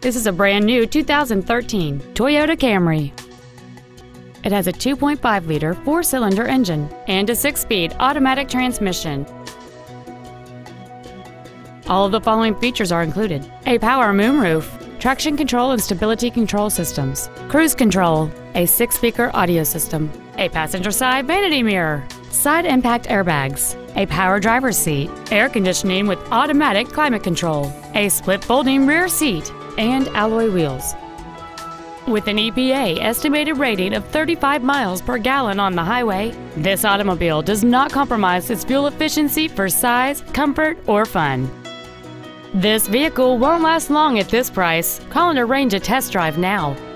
This is a brand new 2013 Toyota Camry. It has a 2.5-liter four-cylinder engine and a six-speed automatic transmission. All of the following features are included: a power moonroof, traction control and stability control systems, cruise control, a six-speaker audio system, a passenger side vanity mirror, side impact airbags, a power driver's seat, air conditioning with automatic climate control, a split folding rear seat, and alloy wheels. With an EPA estimated rating of 35 miles per gallon on the highway, this automobile does not compromise its fuel efficiency for size, comfort, or fun. This vehicle won't last long at this price. Call and arrange a test drive now.